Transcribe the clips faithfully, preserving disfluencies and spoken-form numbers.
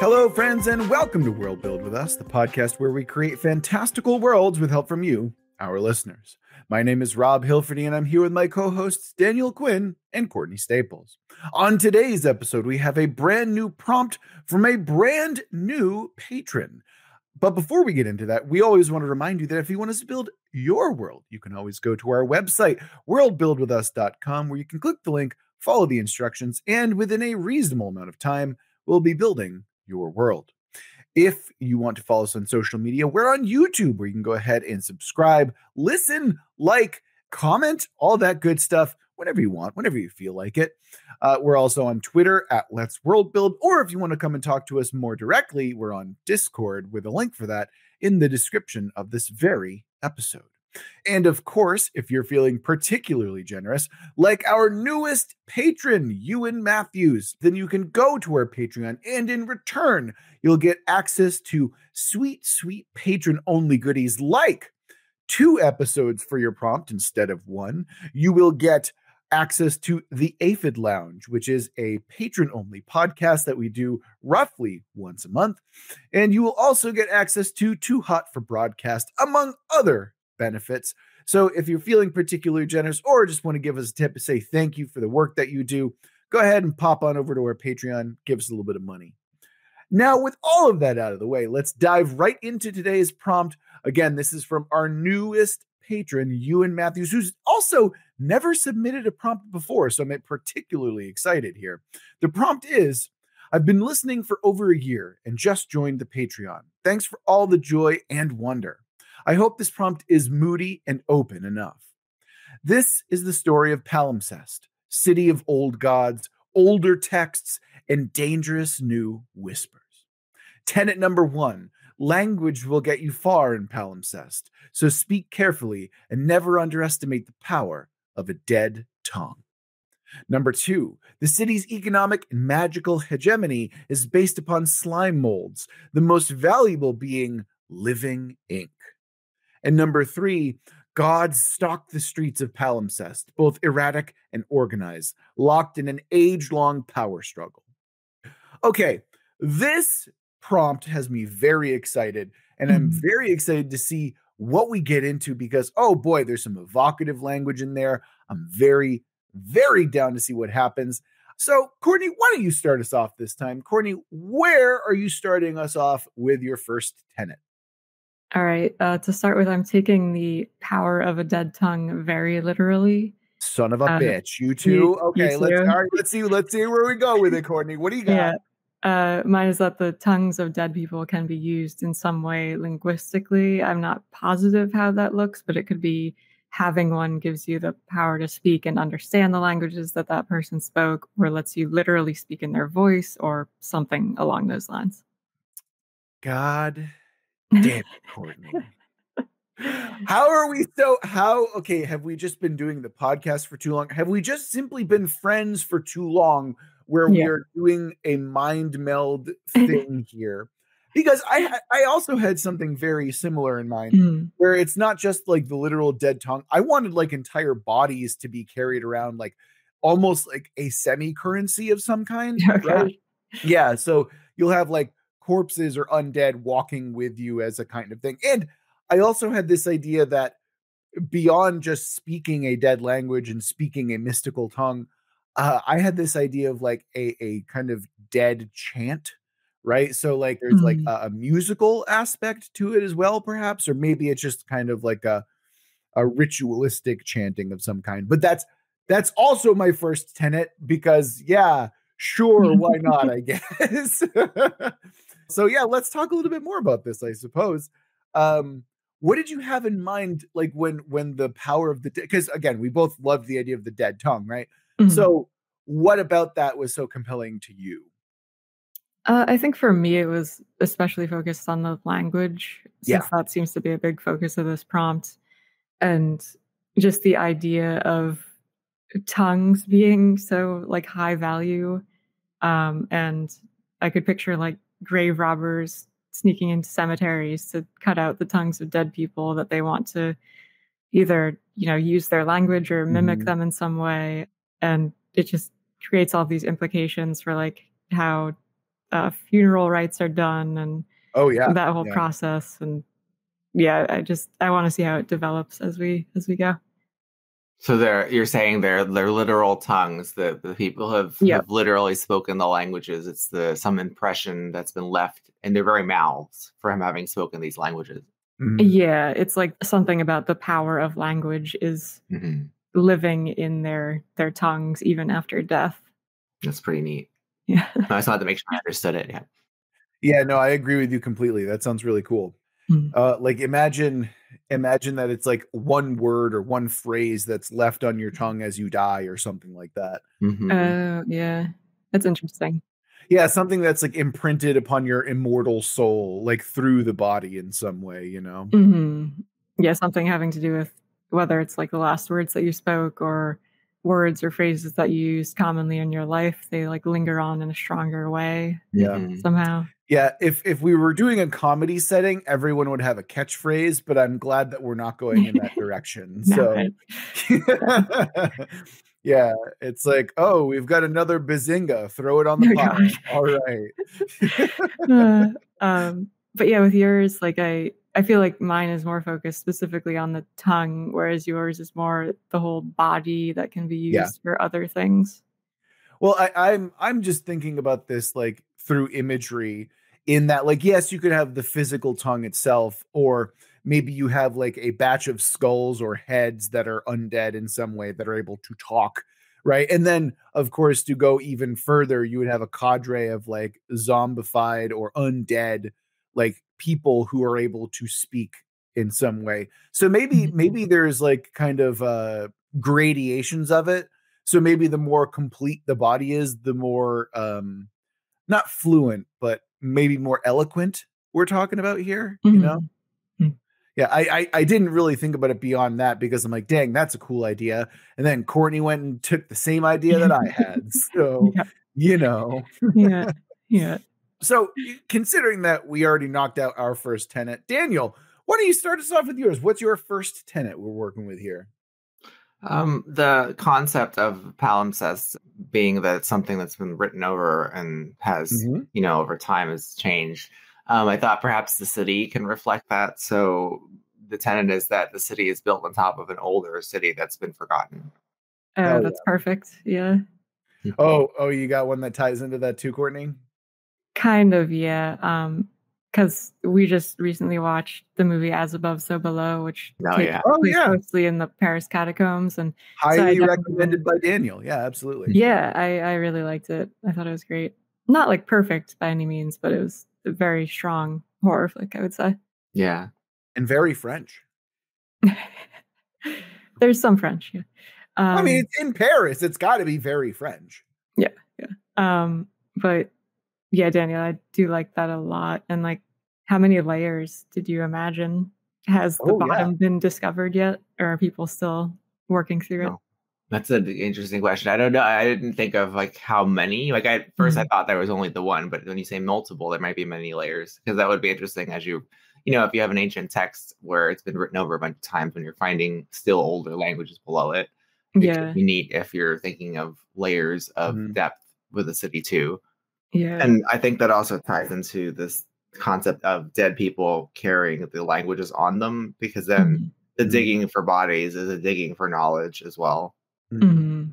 Hello, friends, and welcome to World Build With Us, the podcast where we create fantastical worlds with help from you, our listeners. My name is Rob Hilferty, and I'm here with my co-hosts Daniel Quinn and Courtney Staples. On today's episode, we have a brand new prompt from a brand new patron. But before we get into that, we always want to remind you that if you want us to build your world, you can always go to our website, world build with us dot com, where you can click the link, follow the instructions, and within a reasonable amount of time, we'll be building your world. If you want to follow us on social media, we're on YouTube, where you can go ahead and subscribe, listen, like, comment, all that good stuff, whenever you want, whenever you feel like it. Uh, we're also on Twitter at Let's World Build, or if you want to come and talk to us more directly, we're on Discord with a link for that in the description of this very episode. And of course, if you're feeling particularly generous, like our newest patron, Ewan Matthews, then you can go to our Patreon, and in return, you'll get access to sweet, sweet patron-only goodies like two episodes for your prompt instead of one. You will get access to the Aphid Lounge, which is a patron-only podcast that we do roughly once a month. And you will also get access to Too Hot for Broadcast, among other benefits. So if you're feeling particularly generous or just want to give us a tip to say thank you for the work that you do, go ahead and pop on over to our Patreon, give us a little bit of money. Now, with all of that out of the way, let's dive right into today's prompt. Again, this is from our newest patron, Ewan Matthews, who's also never submitted a prompt before, so I'm particularly excited here. The prompt is, I've been listening for over a year and just joined the Patreon. Thanks for all the joy and wonder. I hope this prompt is moody and open enough. This is the story of Palimpsest, city of old gods, older texts, and dangerous new whispers. Tenet number one, language will get you far in Palimpsest, so speak carefully and never underestimate the power of a dead tongue. Number two, the city's economic and magical hegemony is based upon slime molds, the most valuable being living ink. And number three, gods stalk the streets of Palimpsest, both erratic and organized, locked in an age-long power struggle. Okay, this prompt has me very excited, and I'm very excited to see what we get into because, oh boy, there's some evocative language in there. I'm very, very down to see what happens. So, Courtney, why don't you start us off this time? Courtney, where are you starting us off with your first tenet? All right. Uh, to start with, I'm taking the power of a dead tongue very literally. Son of a um, bitch. You too? Okay. You let's, too. All right, let's see. Let's see where we go with it, Courtney. What do you got? Yeah. Uh, mine is that the tongues of dead people can be used in some way linguistically. I'm not positive how that looks, but it could be having one gives you the power to speak and understand the languages that that person spoke, or lets you literally speak in their voice or something along those lines. God. Damn it, Courtney. How are we so how okay, have we just been doing the podcast for too long? Have we just simply been friends for too long where yeah. we're doing a mind meld thing here? Because I I also had something very similar in mind mm. where it's not just like the literal dead tongue. I wanted like entire bodies to be carried around like almost like a semi-currency of some kind. Okay. Right? Yeah, so you'll have like corpses or undead walking with you as a kind of thing. And I also had this idea that beyond just speaking a dead language and speaking a mystical tongue, uh, I had this idea of like a, a kind of dead chant, right? So like there's mm-hmm. like a, a musical aspect to it as well, perhaps, or maybe it's just kind of like a, a ritualistic chanting of some kind. But that's, that's also my first tenet because yeah, sure. Why not? I guess. So yeah, let's talk a little bit more about this, I suppose. Um, what did you have in mind, like when when the power of the dead? Because again, we both love the idea of the dead tongue, right? Mm-hmm. So what about that was so compelling to you? Uh, I think for me, it was especially focused on the language, since yeah. that seems to be a big focus of this prompt, and just the idea of tongues being so like high value, um, and I could picture like grave robbers sneaking into cemeteries to cut out the tongues of dead people that they want to either, you know, use their language or mimic mm-hmm. them in some way. And it just creates all these implications for like how uh, funeral rites are done and oh yeah, that whole yeah. process. And yeah, I just I want to see how it develops as we as we go. So they're you're saying they're they're literal tongues. The the people have, yep. have literally spoken the languages. It's the some impression that's been left in their very mouths from having spoken these languages. Mm-hmm. Yeah, it's like something about the power of language is mm-hmm. living in their their tongues even after death. That's pretty neat. Yeah, I just wanted to make sure I understood it. Yeah, yeah, no, I agree with you completely. That sounds really cool. Mm-hmm. Uh, like imagine. Imagine that it's like one word or one phrase that's left on your tongue as you die or something like that. Mm-hmm. Uh, yeah, that's interesting. Yeah, something that's like imprinted upon your immortal soul, like through the body in some way, you know? Mm-hmm. Yeah, something having to do with whether it's like the last words that you spoke or words or phrases that you use commonly in your life. They like linger on in a stronger way. Yeah, somehow. Yeah, if if we were doing a comedy setting, everyone would have a catchphrase, but I'm glad that we're not going in that direction. So, yeah, it's like, oh, we've got another bazinga. Throw it on the oh, pot. God. All right. uh, um, but yeah, with yours, like I, I feel like mine is more focused specifically on the tongue, whereas yours is more the whole body that can be used yeah. for other things. Well, I, I'm I'm just thinking about this like through imagery, in that like, yes, you could have the physical tongue itself, or maybe you have like a batch of skulls or heads that are undead in some way that are able to talk, right? And then, of course, to go even further, you would have a cadre of like zombified or undead like people who are able to speak in some way. So maybe maybe there's like kind of uh, gradations of it. So maybe the more complete the body is, the more, um, not fluent, but maybe more eloquent we're talking about here, mm-hmm. you know? Mm-hmm. Yeah, I, I I didn't really think about it beyond that because I'm like, dang, that's a cool idea. And then Courtney went and took the same idea that I had. So, yeah. you know. yeah, yeah. So considering that we already knocked out our first tenet, Daniel, why don't you start us off with yours? What's your first tenet we're working with here? Um, the concept of palimpsest being that it's something that's been written over and has, mm-hmm. you know, over time has changed. Um, I thought perhaps the city can reflect that. So the tenet is that the city is built on top of an older city that's been forgotten. Oh, oh that's yeah. perfect. Yeah. Oh, oh, you got one that ties into that too, Courtney? Kind of, yeah. Um, because we just recently watched the movie As Above, So Below, which oh, takes yeah. place oh, yeah. mostly in the Paris catacombs. And highly so recommended by Daniel. Yeah, absolutely. Yeah, I, I really liked it. I thought it was great. Not like perfect by any means, but it was a very strong horror flick, I would say. Yeah. And very French. There's some French, yeah. Um, I mean, it's in Paris. It's got to be very French. Yeah, yeah. Um, but... yeah, Daniel, I do like that a lot. And like, how many layers did you imagine? Has the oh, bottom yeah. been discovered yet? Or are people still working through it? Oh, that's an interesting question. I don't know. I didn't think of like how many. Like I, at first, mm-hmm. I thought there was only the one. But when you say multiple, there might be many layers. Because that would be interesting as you, you know, if you have an ancient text where it's been written over a bunch of times when you're finding still older languages below it. Yeah. You need if you're thinking of layers of mm-hmm. depth with a city too. Yeah, and I think that also ties into this concept of dead people carrying the languages on them, because then mm-hmm. the digging for bodies is a digging for knowledge as well. Mm-hmm.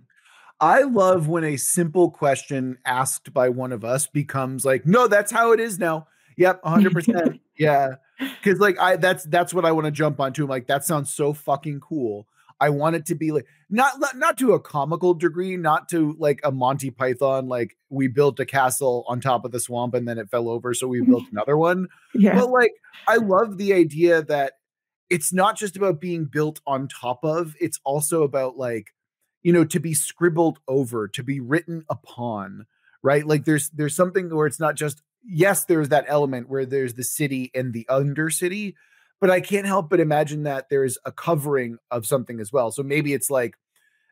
I love when a simple question asked by one of us becomes like, no, that's how it is now. Yep, one hundred percent. Yeah, because like I that's that's what I want to jump onto. I'm like, that sounds so fucking cool. I want it to be like, not, not to a comical degree, not to like a Monty Python, like we built a castle on top of the swamp and then it fell over. So we built another one. Yeah. But like, I love the idea that it's not just about being built on top of, it's also about like, you know, to be scribbled over, to be written upon, right? Like there's, there's something where it's not just, yes, there's that element where there's the city and the undercity, but I can't help but imagine that there's a covering of something as well. So maybe it's like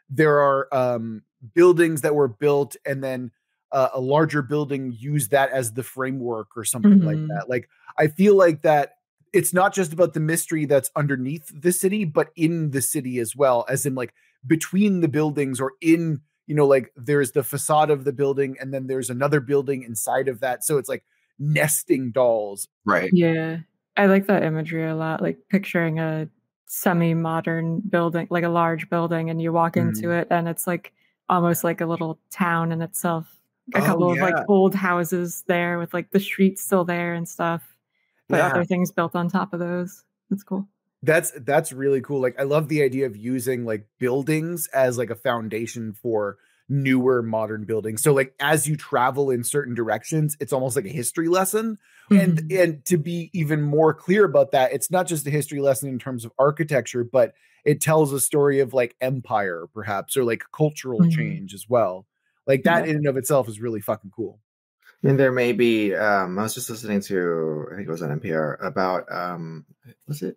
there are um, buildings that were built and then uh, a larger building used that as the framework or something mm-hmm. like that. Like, I feel like that it's not just about the mystery that's underneath the city, but in the city as well, as in like between the buildings or in you know, like there's the facade of the building and then there's another building inside of that. So it's like nesting dolls. Right. Yeah. I like that imagery a lot, like picturing a semi-modern building, like a large building, and you walk mm. into it and it's like almost like a little town in itself. A oh, couple yeah. of like old houses there with like the streets still there and stuff, but yeah. other things built on top of those. That's cool. That's that's really cool. Like I love the idea of using like buildings as like a foundation for newer modern buildings. So like as you travel in certain directions, it's almost like a history lesson. Mm-hmm. And and to be even more clear about that, it's not just a history lesson in terms of architecture, but it tells a story of like empire perhaps, or like cultural mm-hmm. change as well. Like that in and of itself is really fucking cool. And there may be, um, I was just listening to, I think it was on N P R about, um, was it,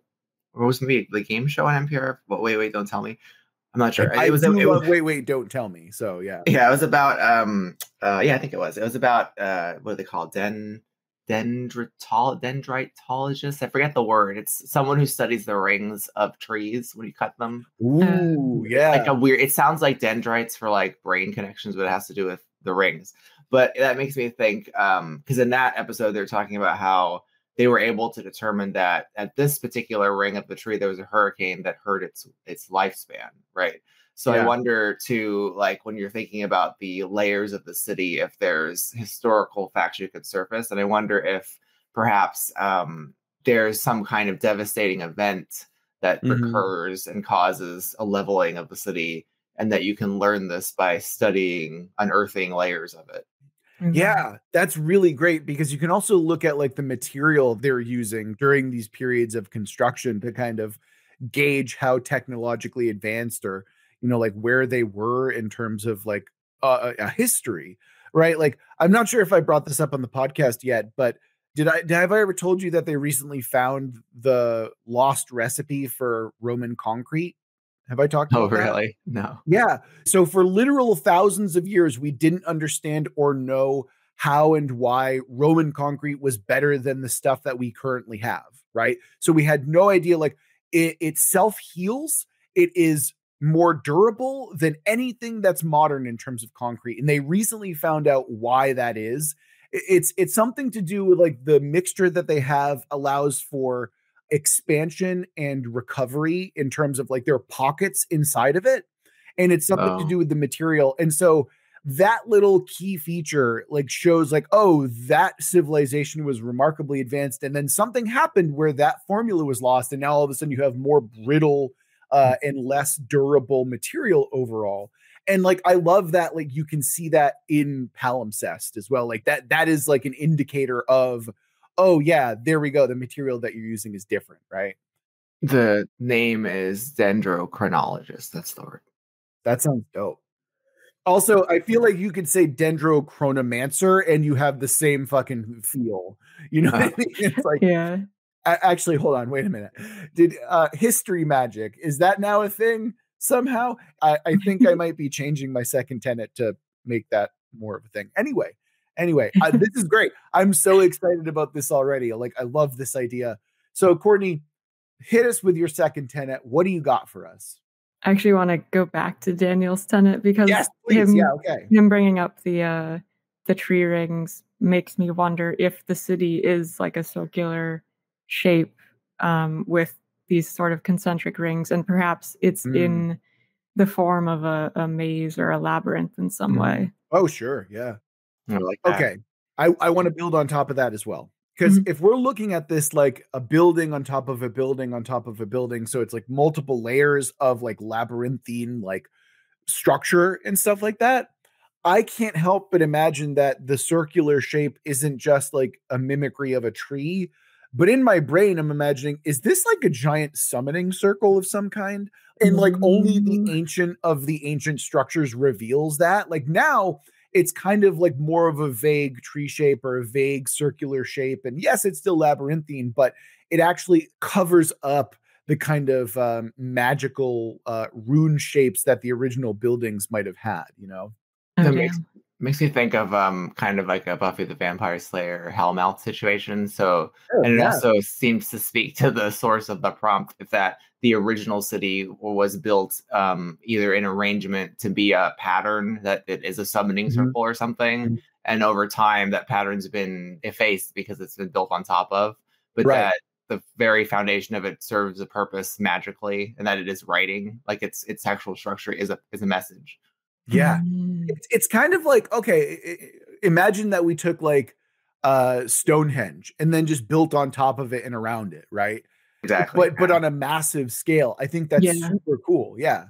what was the, the game show on N P R? Well, wait, wait, don't tell me. I'm not sure. I it was, it love, was, wait, wait, don't tell me. So yeah. Yeah. It was about, um, uh, yeah, I think it was, it was about, uh, what are they called? Den, dendritol, dendritologist. I forget the word. It's someone who studies the rings of trees when you cut them. Ooh, yeah. Like a weird, it sounds like dendrites for like brain connections, but it has to do with the rings. But that makes me think, um, because in that episode, they're talking about how they were able to determine that at this particular ring of the tree, there was a hurricane that hurt its its lifespan, right? So yeah. I wonder too, like when you're thinking about the layers of the city, if there's historical facts you could surface. And I wonder if perhaps um, there's some kind of devastating event that mm-hmm. recurs and causes a leveling of the city, and that you can learn this by studying, unearthing layers of it. Mm-hmm. Yeah, that's really great, because you can also look at like the material they're using during these periods of construction to kind of gauge how technologically advanced, or, you know, like where they were in terms of like uh, a history, right? Like, I'm not sure if I brought this up on the podcast yet, but did I, did I have I ever told you that they recently found the lost recipe for Roman concrete? Have I talked about that? Oh, really? No. Yeah. So for literal thousands of years, we didn't understand or know how and why Roman concrete was better than the stuff that we currently have, right? So we had no idea, like it, it self-heals. It is more durable than anything that's modern in terms of concrete. And they recently found out why that is. It's, it's something to do with like the mixture that they have allows for expansion and recovery in terms of like there are pockets inside of it. And it's something oh. to do with the material. And so that little key feature like shows like, oh, that civilization was remarkably advanced. And then something happened where that formula was lost. And now all of a sudden you have more brittle uh, and less durable material overall. And like, I love that. Like you can see that in palimpsest as well. Like that, that is like an indicator of, oh yeah, there we go. The material that you're using is different, right? The name is dendrochronologist. That's the word. That sounds dope. Also, I feel like you could say dendrochronomancer and you have the same fucking feel. You know uh, what I mean? It's like, yeah. Actually, hold on. Wait a minute. Did uh, history magic, is that now a thing somehow? I, I think I might be changing my second tenet to make that more of a thing. Anyway. Anyway, uh, this is great. I'm so excited about this already. Like, I love this idea. So, Courtney, hit us with your second tenet. What do you got for us? I actually want to go back to Daniel's tenet, because yes, him, yeah, okay. him bringing up the uh, the tree rings makes me wonder if the city is like a circular shape um, with these sort of concentric rings, and perhaps it's mm. in the form of a, a maze or a labyrinth in some mm. way. Oh, sure. Yeah. I like that. Okay, I, I want to build on top of that as well, because mm-hmm. if we're looking at this like a building on top of a building on top of a building, so it's like multiple layers of like labyrinthine like structure and stuff like that, I can't help but imagine that the circular shape isn't just like a mimicry of a tree, but in my brain I'm imagining, is this like a giant summoning circle of some kind? And like only the ancient of the ancient structures reveals that. Like now it's kind of like more of a vague tree shape or a vague circular shape. And yes, it's still labyrinthine, but it actually covers up the kind of um, magical uh, rune shapes that the original buildings might have had, you know? Okay. That makes makes me think of um, kind of like a Buffy the Vampire Slayer Hellmouth situation. So, oh, and it yeah. also seems to speak to the source of the prompt, that the original city was built um, either in arrangement to be a pattern that it is a summoning mm-hmm. circle or something. Mm-hmm. And over time, that pattern's been effaced because it's been built on top of. But right. that the very foundation of it serves a purpose magically, and that it is writing. Like its its actual structure is a is a message. Yeah, it's, it's kind of like, okay, imagine that we took like uh, Stonehenge and then just built on top of it and around it, right? Exactly. But but on a massive scale. I think that's yeah. super cool. Yeah.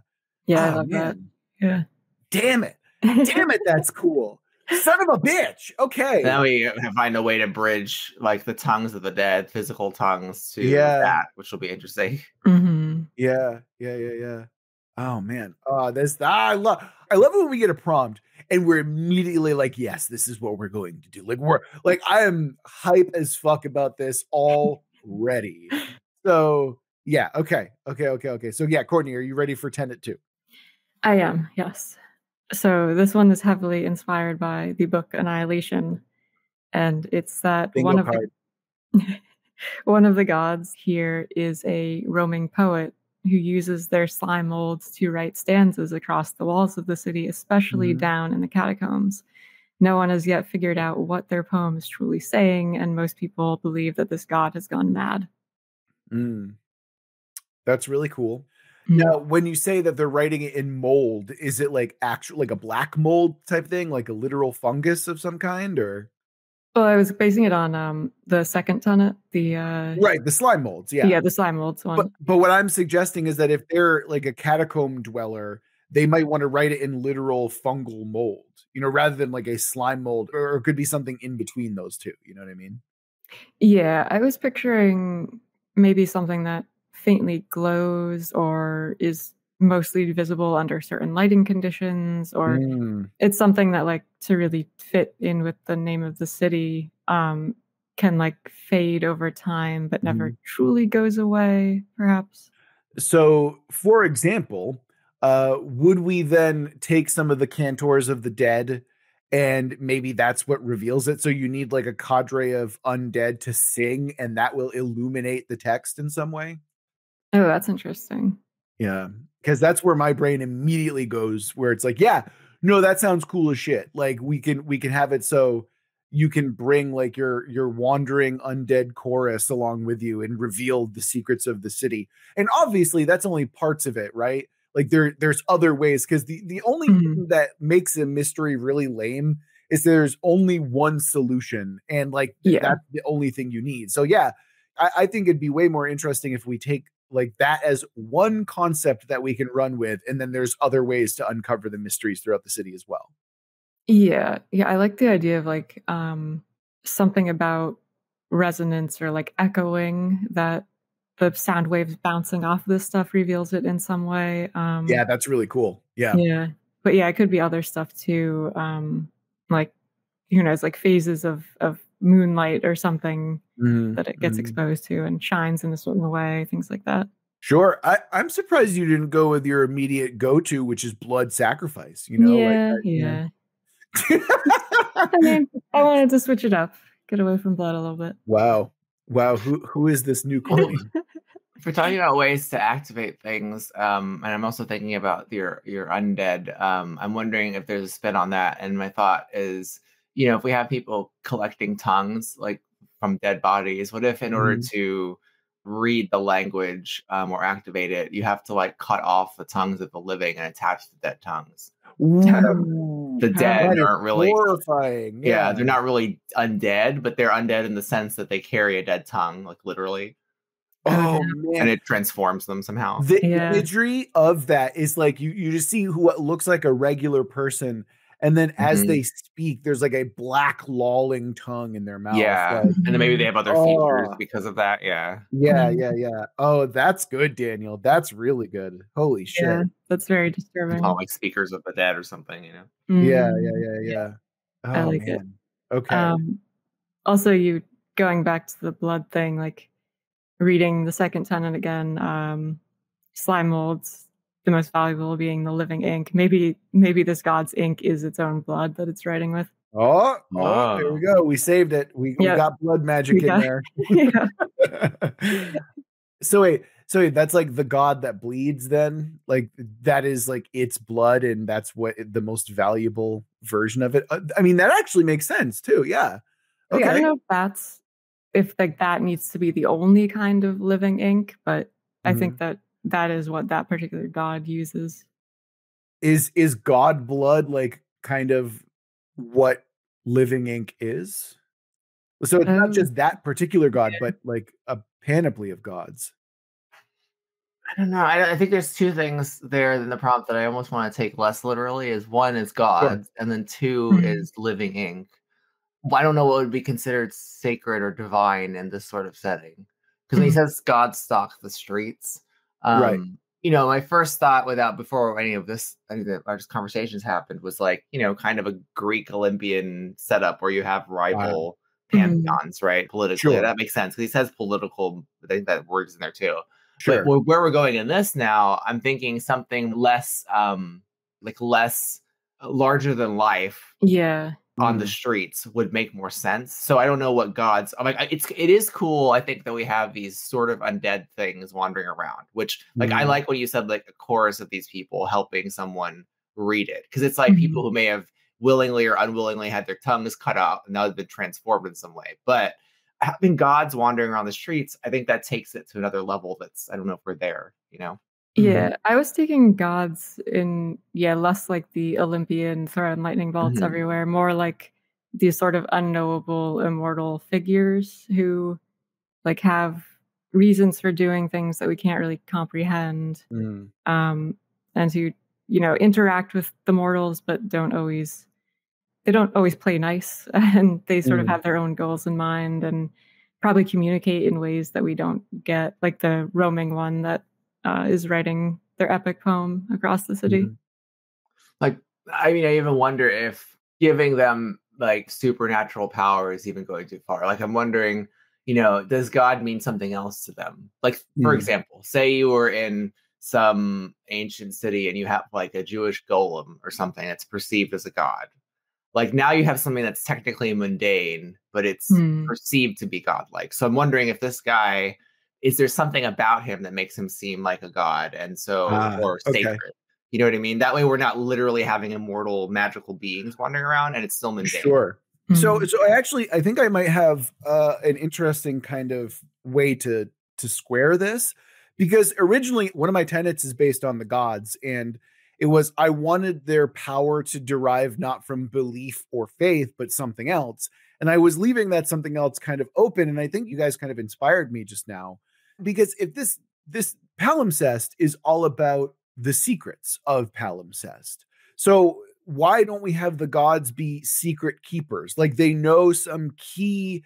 Yeah, oh, I love man. that. Yeah. Damn it! Damn it! That's cool. Son of a bitch. Okay. Now we find a way to bridge like the tongues of the dead, physical tongues, to yeah. that, which will be interesting. Mm-hmm. Yeah. Yeah. Yeah. Yeah. Oh man. Oh, this. Ah, I love. I love when we get a prompt and we're immediately like, "Yes, this is what we're going to do." Like we're like, I am hype as fuck about this already. So yeah. Okay. Okay. Okay. Okay. So yeah, Courtney, are you ready for Tenet two? I am. Yes. So this one is heavily inspired by the book Annihilation, and it's that Bingo one of the, one of the gods here is a roaming poet who uses their slime molds to write stanzas across the walls of the city, especially mm-hmm. down in the catacombs. No one has yet figured out what their poem is truly saying, and most people believe that this god has gone mad. Mm. That's really cool. Now, when you say that they're writing it in mold, is it like actual, like a black mold type thing, like a literal fungus of some kind, or? Well, I was basing it on um, the second Tenet, the uh, right, the slime molds, yeah, yeah, the slime molds one. But, but what I'm suggesting is that if they're like a catacomb dweller, they might want to write it in literal fungal mold, you know, rather than like a slime mold, or, or it could be something in between those two. You know what I mean? Yeah, I was picturing maybe something that faintly glows or is mostly visible under certain lighting conditions, or mm. it's something that, like, to really fit in with the name of the city, um, can like fade over time but never mm. truly goes away, perhaps. So, for example, uh, would we then take some of the cantors of the dead, and maybe that's what reveals it? So you need like a cadre of undead to sing, and that will illuminate the text in some way. Oh, that's interesting. Yeah, because that's where my brain immediately goes, where it's like, yeah, no, that sounds cool as shit. Like we can we can have it so you can bring like your your wandering undead chorus along with you and reveal the secrets of the city. And obviously, that's only parts of it, right? Like there there's other ways, because the the only mm-hmm. thing that makes a mystery really lame is there's only one solution, and like yeah. that's the only thing you need. So yeah, I, I think it'd be way more interesting if we take like that as one concept that we can run with, and then there's other ways to uncover the mysteries throughout the city as well. Yeah, yeah, I like the idea of like um, something about resonance or like echoing, that the sound waves bouncing off this stuff reveals it in some way. Um, yeah, that's really cool. Yeah, yeah, but yeah, it could be other stuff too, um, like who knows, like phases of of moonlight or something mm, that it gets mm. exposed to and shines in a certain way, things like that. Sure. I, I'm surprised you didn't go with your immediate go-to, which is blood sacrifice. You know, yeah, like, yeah. You know. I mean, I wanted to switch it up, get away from blood a little bit. Wow, wow. Who who is this new Courtney? If we're talking about ways to activate things, um, and I'm also thinking about your your undead. Um, I'm wondering if there's a spin on that, and my thought is, you know, if we have people collecting tongues, like from dead bodies, what if in order mm. to read the language um, or activate it, you have to like cut off the tongues of the living and attach the dead tongues? Ooh, the dead aren't really horrifying. Yeah. yeah, they're not really undead, but they're undead in the sense that they carry a dead tongue, like literally. Oh, man. And it transforms them somehow. The yeah. imagery of that is like you, you just see what looks like a regular person, and then as mm-hmm. they speak, there's like a black lolling tongue in their mouth. Yeah, like, and then maybe they have other oh. features because of that. Yeah, yeah, yeah, yeah. Oh, that's good, Daniel. That's really good. Holy shit. Yeah, that's very disturbing. All like speakers of the dead or something, you know? Mm-hmm. Yeah, yeah, yeah, yeah. Oh, I like man. it. Okay. Um, also, you going back to the blood thing, like reading the second Tenet again, um, slime molds the most valuable being the living ink. Maybe maybe this god's ink is its own blood that it's writing with. Oh, oh, there we go. We saved it. We, yep. we got blood magic yeah. in there. Yeah. So wait, so wait, that's like the god that bleeds then? Like that is like its blood and that's what the most valuable version of it. I mean, that actually makes sense too. Yeah. Okay. Like, I don't know if that's, if like that needs to be the only kind of living ink, but I mm-hmm. think that that is what that particular god uses. Is, is god blood like kind of what living ink is? So it's um, not just that particular god, but like a panoply of gods. I don't know. I, I think there's two things there in the prompt that I almost want to take less literally. Is one is gods, sure. and then two mm-hmm. is living ink. Well, I don't know what would be considered sacred or divine in this sort of setting. Because mm-hmm. when he says God stalks the streets, um, right. you know, my first thought without before any of this, any of our conversations happened was like, you know, kind of a Greek Olympian setup where you have rival wow. pantheons, mm-hmm. right? Politically, sure. that makes sense. Because he says political, I think that word's in there too. Sure. But where we're going in this now, I'm thinking something less, um, like less larger than life. Yeah. On mm-hmm. the streets would make more sense. So I don't know what gods. I'm like, it's it is cool. I think that we have these sort of undead things wandering around, which like mm-hmm. I like when you said like a chorus of these people helping someone read it, because it's like mm-hmm. people who may have willingly or unwillingly had their tongues cut off and now they've been transformed in some way. But having gods wandering around the streets, I think that takes it to another level. That's I don't know if we're there, you know. Yeah, I was taking gods in, yeah, less like the Olympian throwing lightning bolts mm-hmm. everywhere, more like these sort of unknowable immortal figures who like have reasons for doing things that we can't really comprehend mm. um, and who, you know, interact with the mortals, but don't always, they don't always play nice, and they sort mm. of have their own goals in mind and probably communicate in ways that we don't get, like the roaming one that Uh, is writing their epic poem across the city. Mm-hmm. Like, I mean, I even wonder if giving them like supernatural power is even going too far. Like, I'm wondering, you know, does God mean something else to them? Like, for mm-hmm. example, say you were in some ancient city and you have like a Jewish golem or something that's perceived as a god. Like, now you have something that's technically mundane, but it's mm-hmm. perceived to be godlike. So I'm wondering if this guy, is there something about him that makes him seem like a god and so uh, or sacred? Okay. You know what I mean? That way we're not literally having immortal magical beings wandering around and it's still mundane. Sure. Mm-hmm. So so I actually I think I might have uh an interesting kind of way to to square this, because originally one of my tenets is based on the gods, and it was I wanted their power to derive not from belief or faith, but something else. And I was leaving that something else kind of open. And I think you guys kind of inspired me just now. Because if this this palimpsest is all about the secrets of palimpsest, so why don't we have the gods be secret keepers? Like, they know some key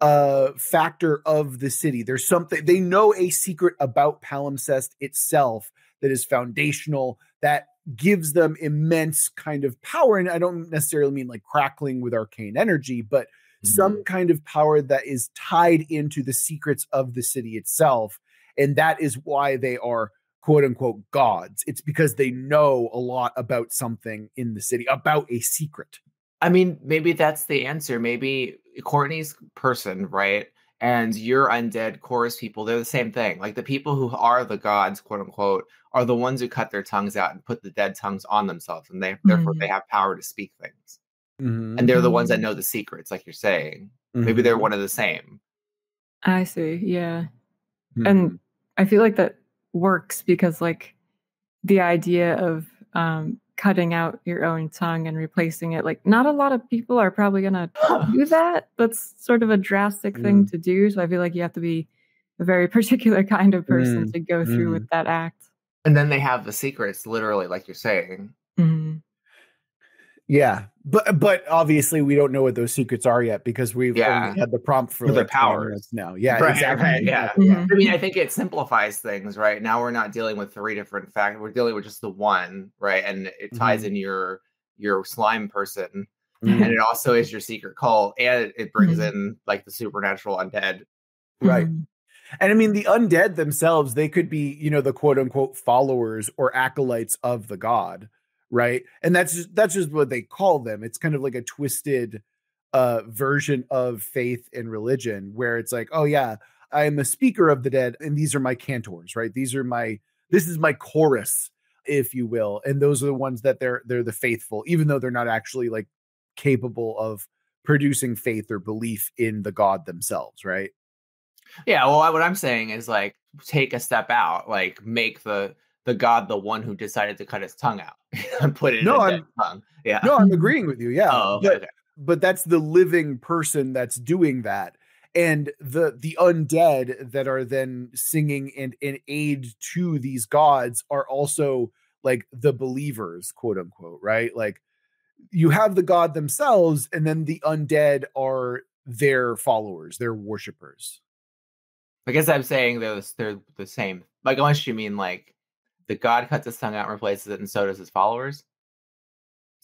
uh, factor of the city. There's something, they know a secret about palimpsest itself that is foundational, that gives them immense kind of power. And I don't necessarily mean like crackling with arcane energy, but some kind of power that is tied into the secrets of the city itself. And that is why they are quote unquote gods. It's because they know a lot about something in the city, about a secret. I mean, maybe that's the answer. Maybe Courtney's person, right? And your undead chorus people, they're the same thing. Like, the people who are the gods, quote unquote, are the ones who cut their tongues out and put the dead tongues on themselves. And they, mm-hmm. therefore they have power to speak things. Mm-hmm. And they're the ones that know the secrets, like you're saying. Mm-hmm. Maybe they're one of the same. I see, yeah. Mm-hmm. And I feel like that works because, like, the idea of um, cutting out your own tongue and replacing it, like, not a lot of people are probably going to do that. That's sort of a drastic mm-hmm. thing to do. So I feel like you have to be a very particular kind of person mm-hmm. to go through mm-hmm. with that act. And then they have the secrets, literally, like you're saying. Mm-hmm. Yeah, but but obviously we don't know what those secrets are yet, because we've yeah. only had the prompt for, for like the powers now. Yeah, right, exactly. Right, yeah. yeah. I mean, I think it simplifies things, right? Now we're not dealing with three different facts. We're dealing with just the one, right? And it ties mm-hmm. in your your slime person, mm-hmm. and it also is your secret cult, and it brings mm-hmm. in like the supernatural undead, right? Mm-hmm. And I mean, the undead themselves, they could be, you know, the quote unquote followers or acolytes of the god. Right. And that's just, that's just what they call them. It's kind of like a twisted uh, version of faith and religion where it's like, oh, yeah, I am a speaker of the dead. And these are my cantors. Right. These are my this is my chorus, if you will. And those are the ones that they're they're the faithful, even though they're not actually like capable of producing faith or belief in the god themselves. Right. Yeah. Well, what I'm saying is, like, take a step out, like make the the god the one who decided to cut his tongue out and put it no, in a I'm, dead tongue. Yeah. No, I'm agreeing with you. Yeah. Oh, but, okay. But that's the living person that's doing that. And the the undead that are then singing and in aid to these gods are also like the believers, quote unquote, right? Like you have the god themselves, and then the undead are their followers, their worshipers. I guess I'm saying they're, they're the same. Like, unless you mean like the god cuts his tongue out and replaces it, and so does his followers. Is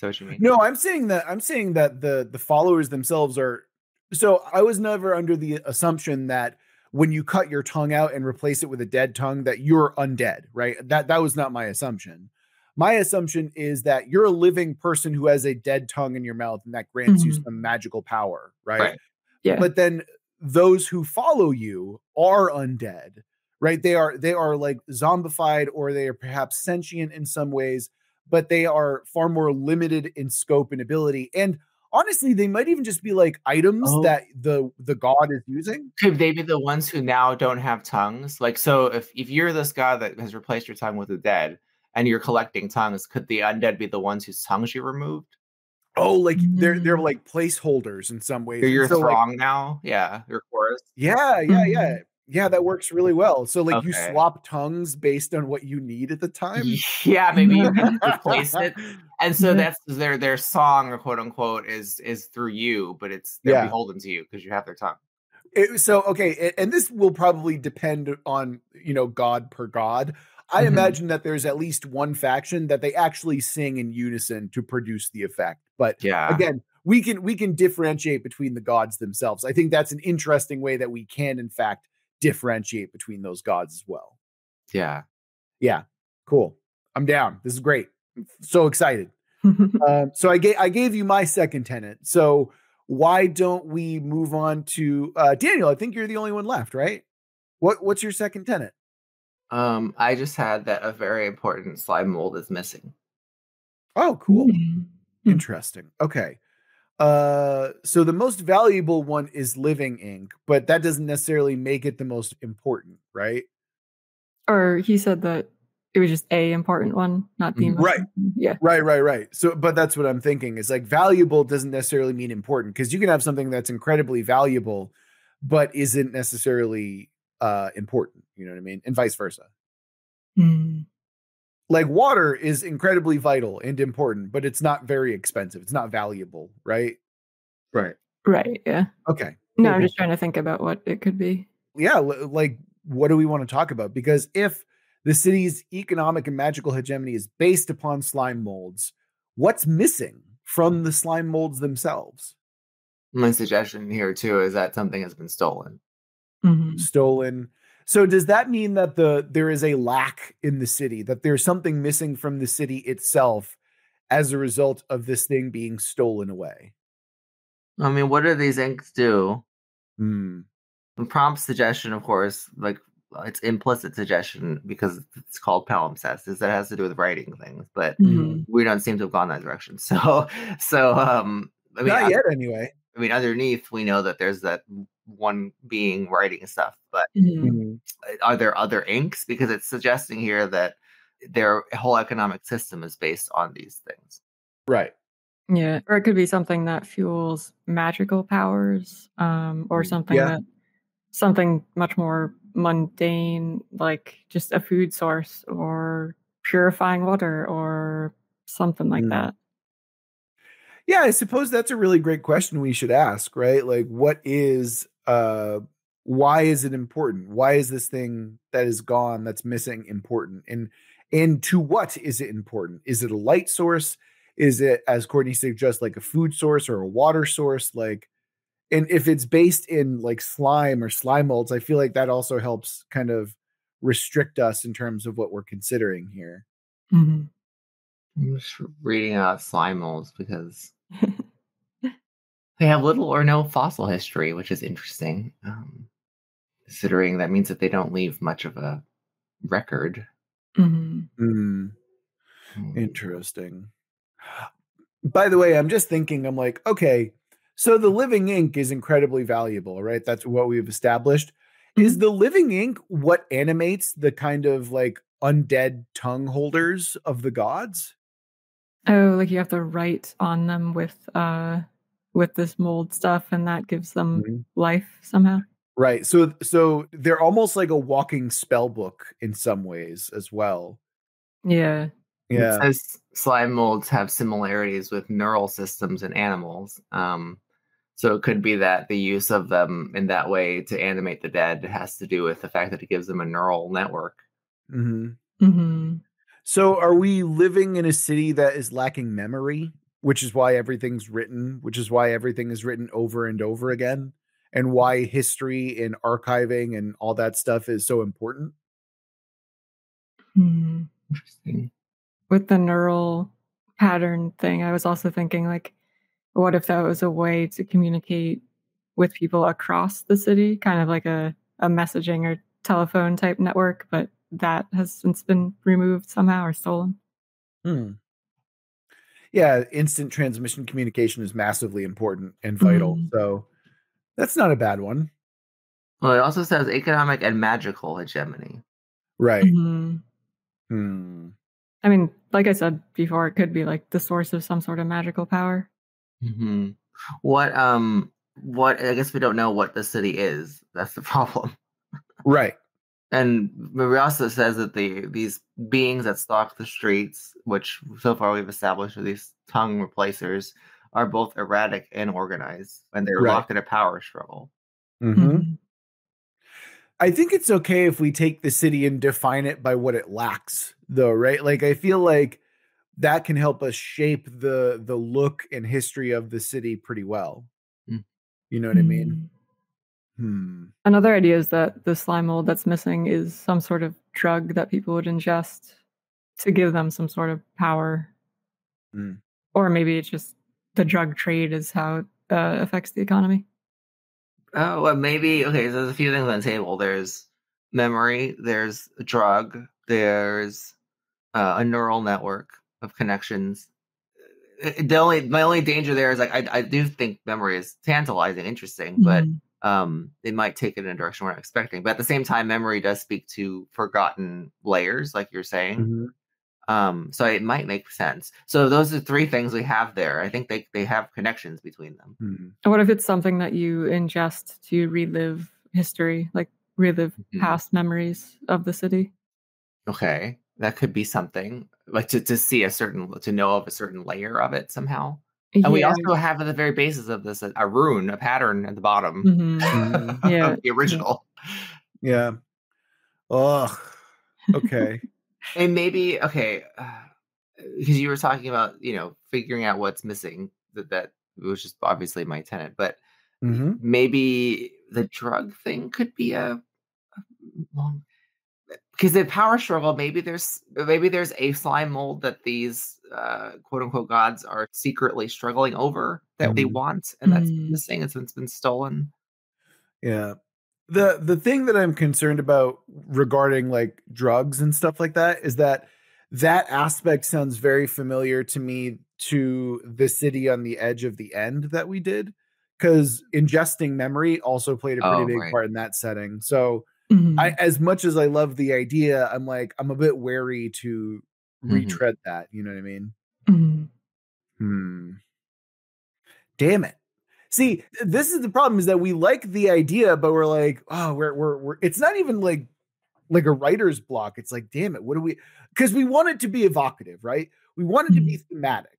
that what you mean? No, I'm saying that I'm saying that the the followers themselves are. So I was never under the assumption that when you cut your tongue out and replace it with a dead tongue, that you're undead, right? That that was not my assumption. My assumption is that you're a living person who has a dead tongue in your mouth, and that grants mm-hmm. you some magical power, right? Right. Yeah. But then those who follow you are undead, right? They are they are like zombified, or they are perhaps sentient in some ways, but they are far more limited in scope and ability. And honestly, they might even just be like items oh. that the the god is using. Could they be the ones who now don't have tongues? Like, so if, if you're this god that has replaced your tongue with the dead and you're collecting tongues, could the undead be the ones whose tongues you removed? Oh, like they're they're like placeholders in some ways. Or your so throng like, now? Yeah. Your chorus. Yeah, yeah, yeah. Yeah, that works really well. So like okay. you swap tongues based on what you need at the time. Yeah, maybe you can replace it. And so that's their their song, or quote unquote, is is through you, but it's they're yeah. beholden to you because you have their tongue. It, so okay, and this will probably depend on, you know, god per god. I mm-hmm. imagine that there's at least one faction that they actually sing in unison to produce the effect. But yeah. again, we can we can differentiate between the gods themselves. I think that's an interesting way that we can, in fact, differentiate between those gods as well. Yeah. Yeah. Cool. I'm down. This is great. I'm so excited. um, so I gave, I gave you my second tenet. So why don't we move on to uh, Daniel? I think you're the only one left, right? What, what's your second tenet? Um, I just had that a very important slime mold is missing. Oh, cool. Mm-hmm. Interesting. Okay. Uh, so the most valuable one is living ink, but that doesn't necessarily make it the most important, right? Or he said that it was just a important one, not the most right. Important. Yeah. Right, right, right. So, but that's what I'm thinking is like valuable doesn't necessarily mean important, because you can have something that's incredibly valuable, but isn't necessarily uh, important. You know what I mean? And vice versa. Mm. Like water is incredibly vital and important, but it's not very expensive. It's not valuable, right? Right. Right, yeah. Okay. No, I'm just trying to think about what it could be. Yeah, like what do we want to talk about? Because if the city's economic and magical hegemony is based upon slime molds, what's missing from the slime molds themselves? My suggestion here, too, is that something has been stolen. Mm-hmm. Stolen. So does that mean that the there is a lack in the city, that there's something missing from the city itself as a result of this thing being stolen away? I mean, what do these inks do? Mm. And prompt suggestion, of course, like it's implicit suggestion because it's called palimpsest, is that it has to do with writing things, but mm-hmm. we don't seem to have gone that direction. So, so um, I mean, not yet, I, anyway. I mean, underneath, we know that there's that one being writing stuff, but mm-hmm. are there other inks? Because it's suggesting here that their whole economic system is based on these things. Right. Yeah. Or it could be something that fuels magical powers, um, or something yeah. that something much more mundane, like just a food source or purifying water or something like mm. that. Yeah, I suppose that's a really great question we should ask, right? Like, what is uh why is it important? Why is this thing that is gone, that's missing, important? And and to what is it important? Is it a light source? Is it, as Courtney suggests, like a food source or a water source? Like, and if it's based in like slime or slime molds, I feel like that also helps kind of restrict us in terms of what we're considering here. Mm-hmm. I'm just reading about slime molds because they have little or no fossil history, which is interesting, um, considering that means that they don't leave much of a record. Mm-hmm. Mm-hmm. Interesting. By the way, I'm just thinking, I'm like, okay, so the living ink is incredibly valuable, right? That's what we've established. Mm-hmm. Is the living ink what animates the kind of like undead tongue holders of the gods? Oh, like you have to write on them with uh with this mold stuff, and that gives them mm-hmm. life somehow. Right. So so they're almost like a walking spell book in some ways as well. Yeah. Yeah. It says slime molds have similarities with neural systems in animals. Um so it could be that the use of them in that way to animate the dead has to do with the fact that it gives them a neural network. Mm-hmm. Mm-hmm. So are we living in a city that is lacking memory, which is why everything's written, which is why everything is written over and over again, and why history and archiving and all that stuff is so important? Mm-hmm. Interesting. With the neural pattern thing, I was also thinking, like, what if that was a way to communicate with people across the city, kind of like a, a messaging or telephone type network, but that has since been removed somehow or stolen. Hmm. Yeah, instant transmission communication is massively important and vital. Mm-hmm. So that's not a bad one. Well, it also says economic and magical hegemony. Right. Mm-hmm. Hmm. I mean, like I said before, it could be like the source of some sort of magical power. Mm-hmm. What, um, what, I guess we don't know what the city is. That's the problem. Right. And Mariasa says that the these beings that stalk the streets, which so far we've established are these tongue replacers, are both erratic and organized, and they're right. locked in a power struggle. Mm-hmm. Mm-hmm. I think it's okay if we take the city and define it by what it lacks, though, right? Like, I feel like that can help us shape the the look and history of the city pretty well. Mm. You know what mm. I mean? Hmm. Another idea is that the slime mold that's missing is some sort of drug that people would ingest to give them some sort of power. Mm. Or maybe it's just the drug trade is how it uh, affects the economy. Oh, well, maybe. Okay, so there's a few things on the table. There's memory, there's a drug, there's uh, a neural network of connections. The only, my only danger there is, like, I, I do think memory is tantalizing, interesting, mm-hmm. but um, it might take it in a direction we're not expecting. But at the same time, memory does speak to forgotten layers, like you're saying. Mm-hmm. Um, so it might make sense. So those are three things we have there. I think they, they have connections between them. Mm-hmm. What if it's something that you ingest to relive history, like relive mm-hmm. past memories of the city? Okay. That could be something, like to, to see a certain, to know of a certain layer of it somehow. And yeah. we also have at the very basis of this, a, a rune, a pattern at the bottom mm-hmm. yeah. of the original. Yeah. Ugh. Okay. And maybe, okay, because uh, you were talking about, you know, figuring out what's missing, that, that was just obviously my tenet, but mm-hmm. maybe the drug thing could be a, a long, because the power struggle, maybe there's, maybe there's a slime mold that these uh, quote unquote gods are secretly struggling over that mm-hmm. they want, and that's mm-hmm. missing. It's, it's been stolen. Yeah. The the thing that I'm concerned about regarding like drugs and stuff like that is that that aspect sounds very familiar to me to the city on the edge of the end that we did, because ingesting memory also played a pretty oh, big right. part in that setting. So mm-hmm. I, as much as I love the idea, I'm like, I'm a bit wary to mm-hmm. retread that. You know what I mean? Mm-hmm. Hmm. Damn it. See, this is the problem, is that we like the idea, but we're like, oh, we're, we're, we're, it's not even like, like a writer's block. It's like, damn it. What do we, cause we want it to be evocative, right? We want it to be thematic.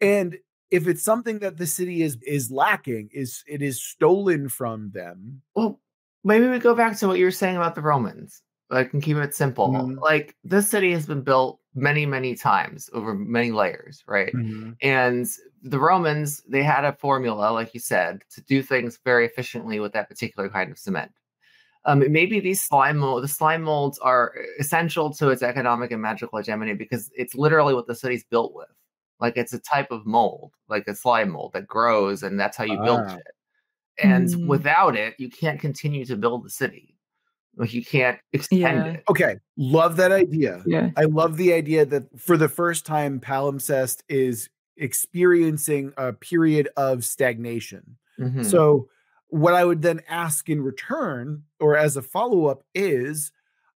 And if it's something that the city is, is lacking, is it is stolen from them. Well, maybe we go back to what you were saying about the Romans. I can keep it simple. Mm-hmm. Like, this city has been built many, many times over many layers, right? Mm-hmm. And the Romans, they had a formula, like you said, to do things very efficiently with that particular kind of cement. Um, maybe these slime mold, the slime molds are essential to its economic and magical hegemony because it's literally what the city's built with. Like, it's a type of mold, like a slime mold that grows, and that's how you ah. build it. And mm. without it, you can't continue to build the city. Like, you can't extend yeah. it. Okay, love that idea. Yeah. I love the idea that for the first time, palimpsest is experiencing a period of stagnation. Mm-hmm. So what I would then ask in return, or as a follow-up, is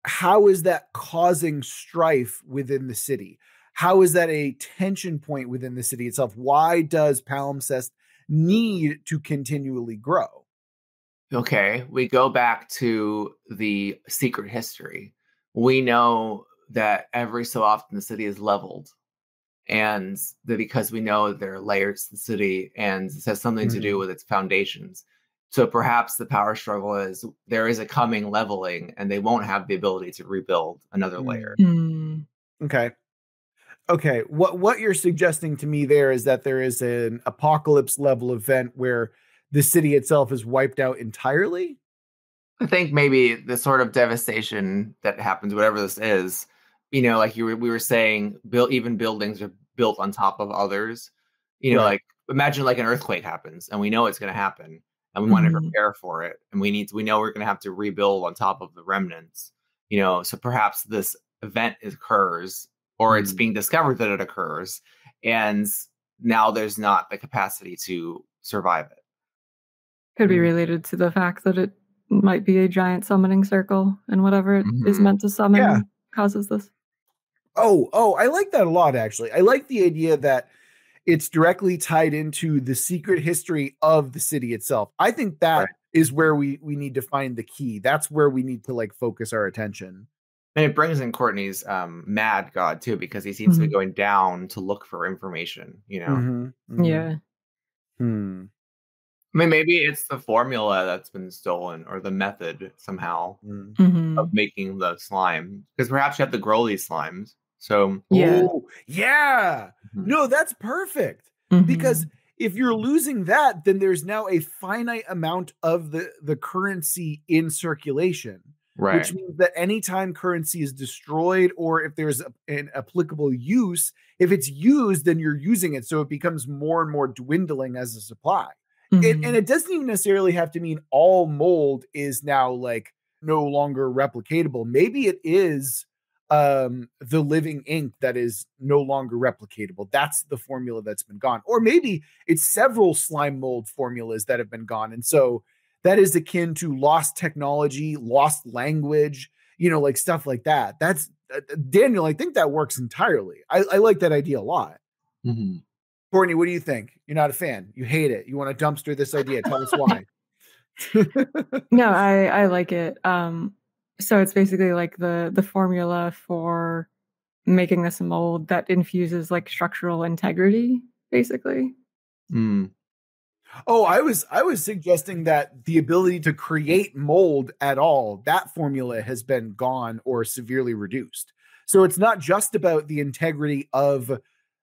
how is that causing strife within the city? How is that a tension point within the city itself? Why does palimpsest need to continually grow? Okay, we go back to the secret history. We know that every so often the city is leveled, and that because we know there are layers to the city, and this has something mm-hmm. to do with its foundations. So perhaps the power struggle is there is a coming leveling, and they won't have the ability to rebuild another layer. Mm-hmm. Okay. Okay, what what you're suggesting to me there is that there is an apocalypse level event where the city itself is wiped out entirely? I think maybe the sort of devastation that happens, whatever this is, you know, like you were, we were saying, build, even buildings are built on top of others. You know, right. like imagine like an earthquake happens, and we know it's going to happen, and we mm-hmm. want to prepare for it, and we need to, we know we're going to have to rebuild on top of the remnants. You know, so perhaps this event occurs, or it's being discovered that it occurs, and now there's not the capacity to survive it. Could be related to the fact that it might be a giant summoning circle, and whatever it mm-hmm. is meant to summon yeah. causes this. Oh, oh, I like that a lot, actually. I like the idea that it's directly tied into the secret history of the city itself. I think that right. is where we, we need to find the key. That's where we need to like focus our attention. And it brings in Courtney's um, mad god, too, because he seems mm-hmm. to be going down to look for information, you know? Mm-hmm. Mm-hmm. Yeah. Hmm. I mean, maybe it's the formula that's been stolen, or the method somehow mm-hmm. of making the slime. Because perhaps you have to grow these slimes. So, yeah. Ooh, yeah. Mm-hmm. No, that's perfect. Mm-hmm. Because if you're losing that, then there's now a finite amount of the, the currency in circulation. Right. Which means that anytime currency is destroyed, or if there's a, an applicable use, if it's used, then you're using it. So it becomes more and more dwindling as a supply. Mm-hmm. It, and it doesn't even necessarily have to mean all mold is now like no longer replicatable. Maybe it is um, the living ink that is no longer replicatable. That's the formula that's been gone. Or maybe it's several slime mold formulas that have been gone. And so that is akin to lost technology, lost language, you know, like stuff like that. That's uh, Daniel, I think that works entirely. I, I like that idea a lot. Mm-hmm. Courtney, what do you think? You're not a fan. You hate it. You want to dumpster this idea. Tell us why. No, I, I like it. Um, so it's basically like the, the formula for making this mold that infuses like structural integrity, basically. Mm. Oh, I was I was suggesting that the ability to create mold at all, that formula has been gone or severely reduced. So it's not just about the integrity of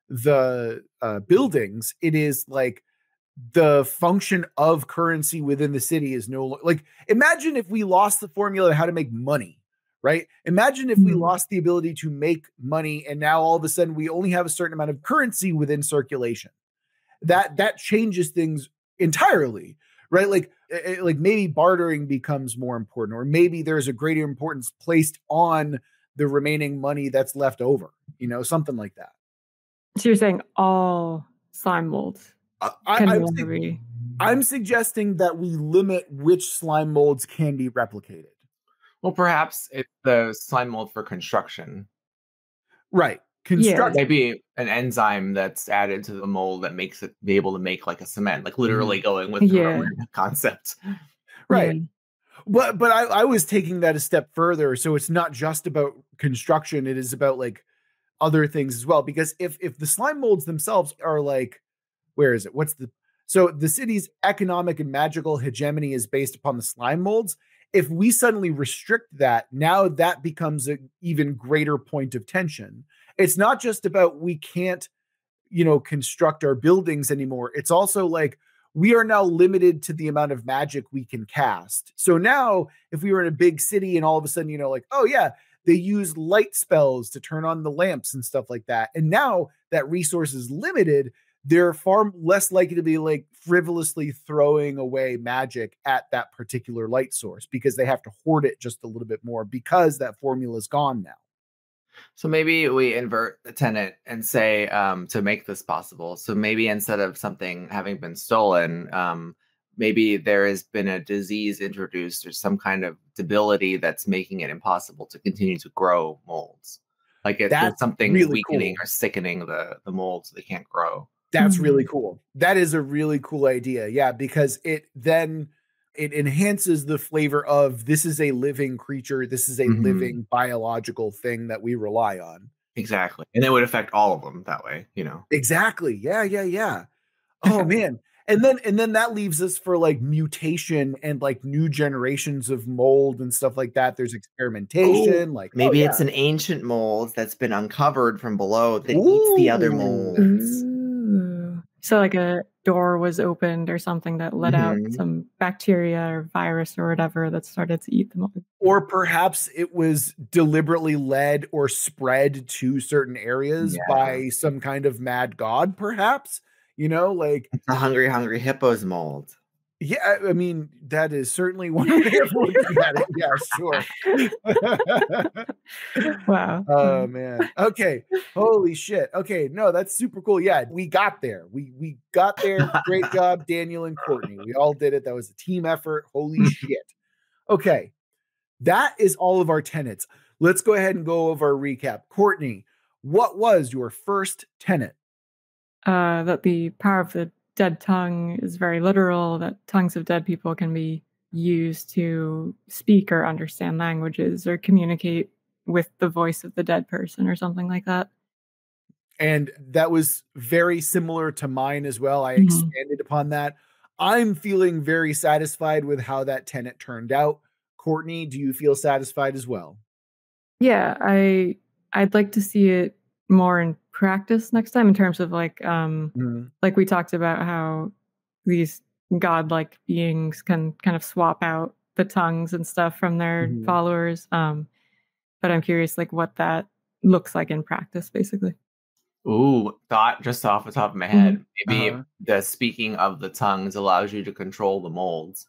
the uh, buildings. It is like the function of currency within the city is no like imagine if we lost the formula of how to make money, right? Imagine if we lost the ability to make money, and now all of a sudden we only have a certain amount of currency within circulation. That that changes things entirely, right? Like, like maybe bartering becomes more important, or maybe there's a greater importance placed on the remaining money that's left over, you know, something like that. So you're saying all slime molds? Uh, I, I'm, su- I'm suggesting that we limit which slime molds can be replicated. Well, perhaps it's the slime mold for construction. Right. Construct yeah. maybe an enzyme that's added to the mold that makes it be able to make like a cement, like literally going with the yeah. concept. Right. Yeah. But but I, I was taking that a step further. So it's not just about construction. It is about like other things as well. Because if if the slime molds themselves are like, where is it? What's the so the city's economic and magical hegemony is based upon the slime molds. If we suddenly restrict that, now that becomes an even greater point of tension. It's not just about we can't, you know, construct our buildings anymore. It's also like we are now limited to the amount of magic we can cast. So now if we were in a big city and all of a sudden, you know, like, oh yeah, they use light spells to turn on the lamps and stuff like that. And now that resource is limited, they're far less likely to be like frivolously throwing away magic at that particular light source because they have to hoard it just a little bit more because that formula is gone now. So maybe we invert the tenant and say, um, to make this possible. So maybe instead of something having been stolen, um, maybe there has been a disease introduced or some kind of debility that's making it impossible to continue to grow molds. Like it's something really weakening cool. or sickening the, the mold so they can't grow. That's really cool. That is a really cool idea. Yeah, because it then it enhances the flavor of this is a living creature. This is a mm-hmm. living biological thing that we rely on. Exactly. And it would affect all of them that way, you know. Exactly. Yeah, yeah, yeah. Oh, man. And then and then that leaves us for like mutation and like new generations of mold and stuff like that. There's experimentation. Ooh, like maybe oh, yeah. it's an ancient mold that's been uncovered from below that Ooh. eats the other molds. Mm-hmm. So like a door was opened or something that let mm-hmm. out some bacteria or virus or whatever that started to eat them up. Or perhaps it was deliberately led or spread to certain areas yeah. by some kind of mad god, perhaps, you know, like a hungry, hungry hippos mold. Yeah, I mean, that is certainly one of the yeah, sure. Wow. Oh man. Okay. Holy shit. Okay. No, that's super cool. Yeah, we got there. We we got there. Great job, Daniel and Courtney. We all did it. That was a team effort. Holy shit. Okay. That is all of our tenets. Let's go ahead and go over our recap. Courtney, what was your first tenet? Uh, that the power of the dead tongue is very literal, that tongues of dead people can be used to speak or understand languages or communicate with the voice of the dead person or something like that. And that was very similar to mine as well. I mm-hmm. expanded upon that. I'm feeling very satisfied with how that tenet turned out. Courtney, do you feel satisfied as well? Yeah, I, I'd like to see it more in practice next time in terms of like um mm. like we talked about how these godlike beings can kind of swap out the tongues and stuff from their mm. followers, um but I'm curious like what that looks like in practice basically. Ooh, thought just off the top of my head, mm. maybe uh-huh. the speaking of the tongues allows you to control the molds.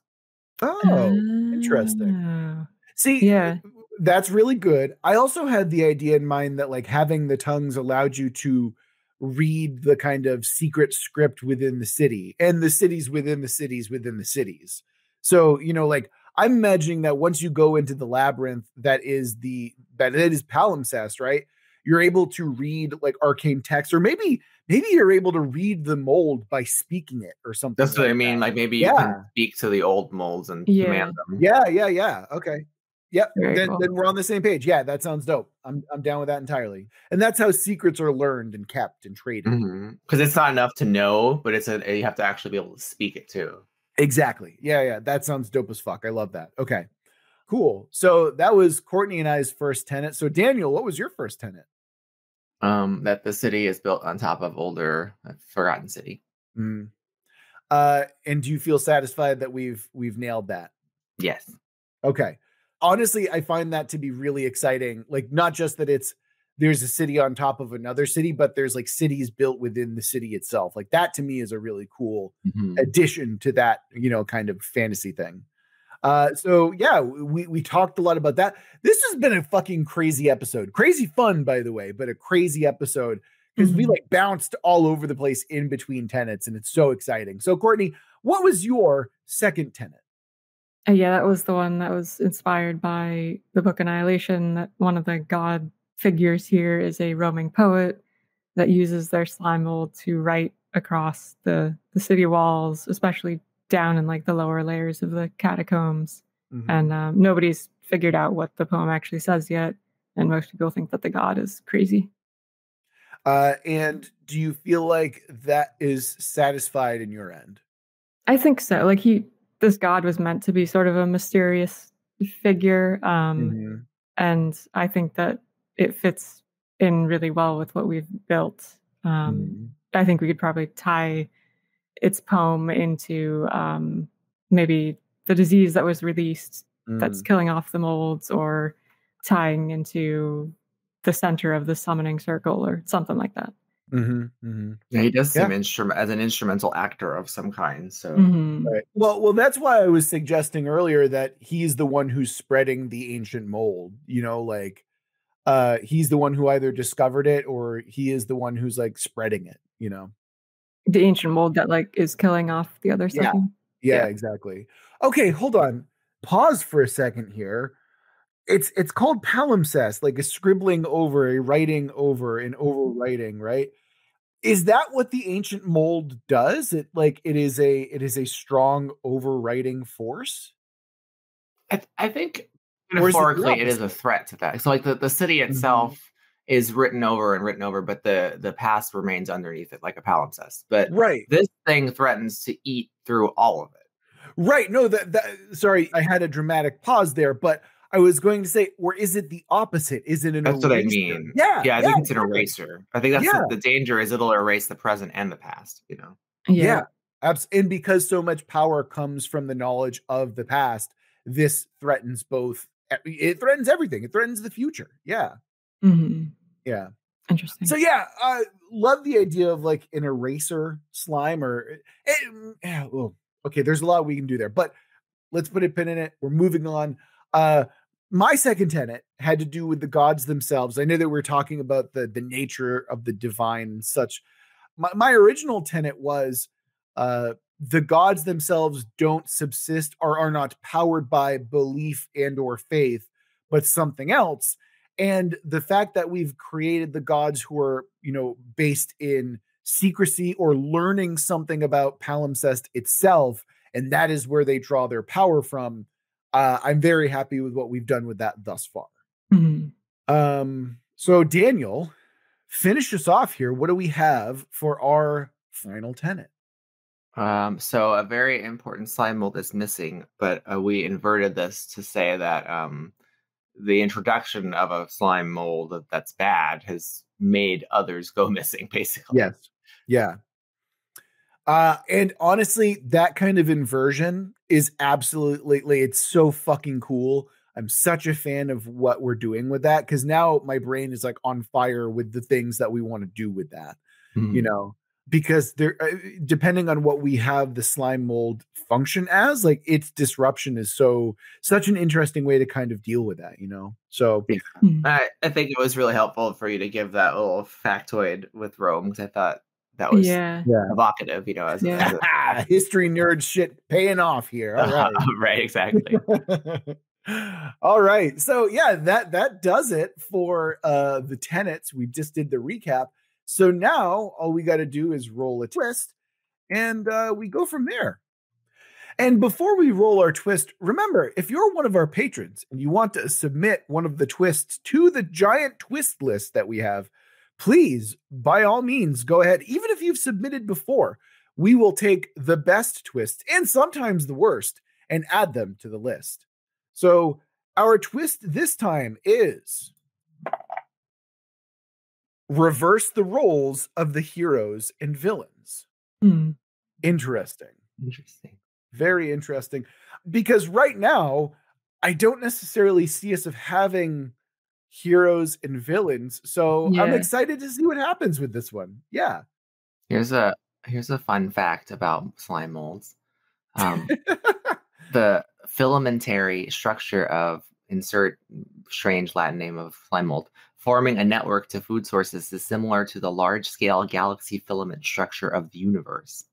Oh, uh, interesting. See, yeah, that's really good. I also had the idea in mind that like having the tongues allowed you to read the kind of secret script within the city and the cities within the cities within the cities. So, you know, like I'm imagining that once you go into the labyrinth, that is the, that it is Palimpsest, right? You're able to read like arcane text, or maybe, maybe you're able to read the mold by speaking it or something. That's like what I mean. That. Like maybe yeah. you can speak to the old molds and yeah. command them. Yeah. Yeah. Yeah. Okay. Yep, then, cool. then we're on the same page. Yeah, that sounds dope. I'm I'm down with that entirely. And that's how secrets are learned and kept and traded. Because mm-hmm. it's not enough to know, but it's a, you have to actually be able to speak it too. Exactly. Yeah, yeah. That sounds dope as fuck. I love that. Okay, cool. So that was Courtney and I's first tenet. So Daniel, what was your first tenet? Um, that the city is built on top of older, forgotten city. Mm. Uh, and do you feel satisfied that we've we've nailed that? Yes. Okay. Honestly, I find that to be really exciting. Like, not just that it's there's a city on top of another city, but there's like cities built within the city itself. Like that to me is a really cool mm-hmm. addition to that, you know, kind of fantasy thing. Uh, so yeah, we we talked a lot about that. This has been a fucking crazy episode, crazy fun, by the way, but a crazy episode because mm-hmm. we like bounced all over the place in between tenets, and it's so exciting. So Courtney, what was your second tenet? Uh, yeah, that was the one that was inspired by the book Annihilation, that one of the god figures here is a roaming poet that uses their slime mold to write across the, the city walls, especially down in like the lower layers of the catacombs. Mm-hmm. And um, nobody's figured out what the poem actually says yet. And most people think that the god is crazy. Uh, and do you feel like that is satisfied in your end? I think so. Like he... This god was meant to be sort of a mysterious figure. Um, mm-hmm. And I think that it fits in really well with what we've built. Um, mm-hmm. I think we could probably tie its poem into um, maybe the disease that was released mm. that's killing off the molds, or tying into the center of the summoning circle or something like that. Mm-hmm, mm-hmm. Yeah, he does seem yeah. instrument as an instrumental actor of some kind. So, mm-hmm. right. well, well, that's why I was suggesting earlier that he's the one who's spreading the ancient mold. You know, like uh, he's the one who either discovered it, or he is the one who's like spreading it. You know, the ancient mold that like is killing off the other stuff. Yeah. Yeah, yeah, exactly. Okay, hold on. Pause for a second here. It's it's called palimpsest, like a scribbling over, a writing over, an overwriting, right? Is that what the ancient mold does? It like it is a it is a strong overwriting force. I, th I think metaphorically it, it is a threat to that. So like the, the city itself mm-hmm. is written over and written over, but the the past remains underneath it, like a palimpsest. But right. this thing threatens to eat through all of it. Right. No, that that sorry, I had a dramatic pause there, but I was going to say, or is it the opposite? Is it an That's eraser? What I mean. Yeah. Yeah, I yeah, think it's an eraser. I think that's yeah. the, the danger is it'll erase the present and the past, you know? Yeah. yeah. And because so much power comes from the knowledge of the past, this threatens both. It threatens everything. It threatens the future. Yeah. Mm-hmm. Yeah. Interesting. So yeah, I uh, love the idea of like an eraser slime or, it, yeah, well, okay, there's a lot we can do there, but let's put a pin in it. We're moving on. Uh, My second tenet had to do with the gods themselves. I know that we were talking about the, the nature of the divine and such. My, my original tenet was uh, the gods themselves don't subsist or are not powered by belief and or faith, but something else. And the fact that we've created the gods who are, you know, based in secrecy or learning something about palimpsest itself, and that is where they draw their power from. Uh, I'm very happy with what we've done with that thus far. Mm-hmm. Um, so Daniel, finish us off here. What do we have for our final tenet? Um, so a very important slime mold is missing, but uh, we inverted this to say that um, the introduction of a slime mold that's bad has made others go missing, basically. Yes. Yeah. Uh, and honestly, that kind of inversion is absolutely, it's so fucking cool. I'm such a fan of what we're doing with that, because now my brain is like on fire with the things that we want to do with that, mm-hmm. you know, because there, depending on what we have the slime mold function as, like its disruption is so, such an interesting way to kind of deal with that, you know? So yeah. mm-hmm. I, I think it was really helpful for you to give that little factoid with Rome, because I thought that was yeah. evocative, you know, as, yeah. as a history nerd shit paying off here. All right. Uh, right, exactly. All right. So yeah, that, that does it for uh, the tenets. We just did the recap. So now all we got to do is roll a twist, and uh, we go from there. And before we roll our twist, remember, if you're one of our patrons and you want to submit one of the twists to the giant twist list that we have, please, by all means, go ahead. Even if you've submitted before, we will take the best twists and sometimes the worst and add them to the list. So our twist this time is reverse the roles of the heroes and villains. Mm. Interesting. Interesting. Very interesting. Because right now, I don't necessarily see us of having heroes and villains, so yeah. I'm excited to see what happens with this one. Yeah, here's a here's a fun fact about slime molds. Um the filamentary structure of, insert strange Latin name of slime mold, forming a network to food sources is similar to the large-scale galaxy filament structure of the universe.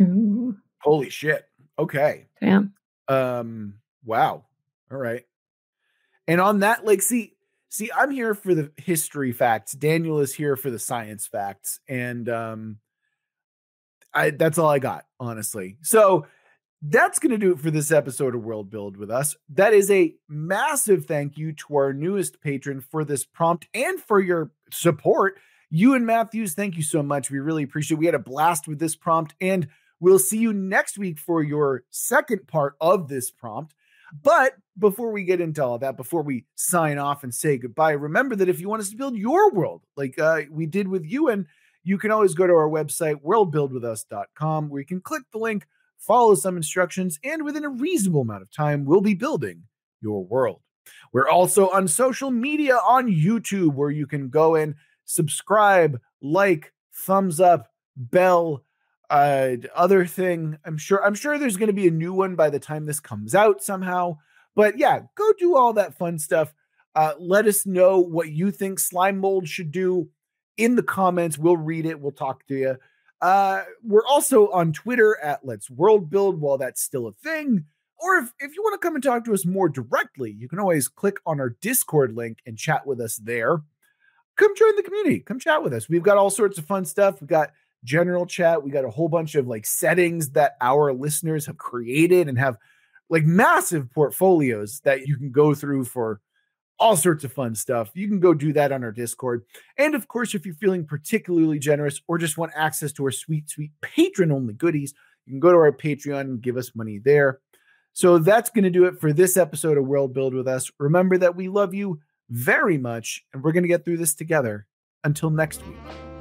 Ooh. Holy shit. Okay. Damn. Um wow. All right. And on that, like, see See, I'm here for the history facts. Daniel is here for the science facts. And um, I, that's all I got, honestly. So that's going to do it for this episode of World Build With Us. That is a massive thank you to our newest patron for this prompt and for your support. Ewan Matthews, thank you so much. We really appreciate it. We had a blast with this prompt, and we'll see you next week for your second part of this prompt. But before we get into all that, before we sign off and say goodbye, remember that if you want us to build your world, like uh, we did with Ewan, you can always go to our website, world build with us dot com, where you can click the link, follow some instructions, and within a reasonable amount of time, we'll be building your world. We're also on social media on YouTube, where you can go and subscribe, like, thumbs up, bell, uh, other thing. I'm sure, I'm sure there's going to be a new one by the time this comes out somehow, but yeah, go do all that fun stuff. Uh, let us know what you think Slime Mold should do in the comments. We'll read it. We'll talk to you. Uh, we're also on Twitter at Let's World Build while that's still a thing. Or if, if you want to come and talk to us more directly, you can always click on our Discord link and chat with us there. Come join the community. Come chat with us. We've got all sorts of fun stuff. We've got general chat. We got a whole bunch of like settings that our listeners have created and have like massive portfolios that you can go through for all sorts of fun stuff. You can go do that on our Discord. And of course, if you're feeling particularly generous or just want access to our sweet, sweet patron-only goodies, you can go to our Patreon and give us money there. So that's going to do it for this episode of World Build With Us. Remember that we love you very much, and we're going to get through this together. Until next week.